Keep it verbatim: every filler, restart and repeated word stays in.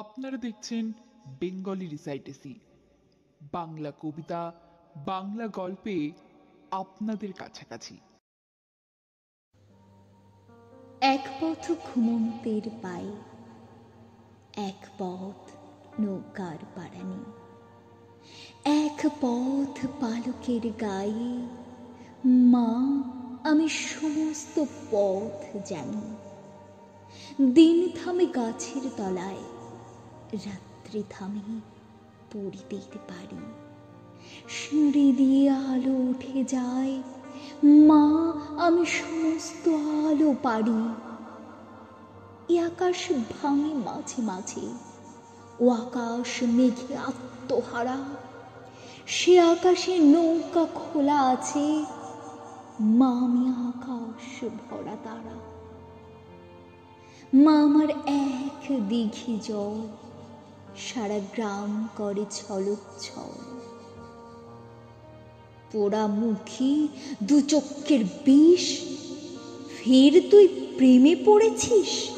আপনারা দেখছেন বেঙ্গলি রিসাইটেসি, বাংলা কবিতা বাংলা গল্পে আপনাদের কাছাকাছি। এক পথ ঘুমন্তের পাই, এক পথ নৌকার পারানি, এক পথ পালকের গায়ে। মা, আমি সমস্ত পথ জানি। দিন থামে গাছের তলায়, রাত্রি থামে পরিদের পারি। সিঁড়ি দিয়ে আলো উঠে যায়, মা আমি সমস্ত আলো পারি। এ আকাশ ভাঙে মাঝে মাঝে, ও আকাশ মেঘে আত্মহারা। সে আকাশে নৌকা খোলা আছে, মা আমি আকাশ ভরা তারা। মা আমার এক দিঘি জল, সারা গ্রাম করে ছলচ্ছল। পোড়া মুখী দু চক্ষের বিষ, ফের তুই প্রেমে পড়েছিস।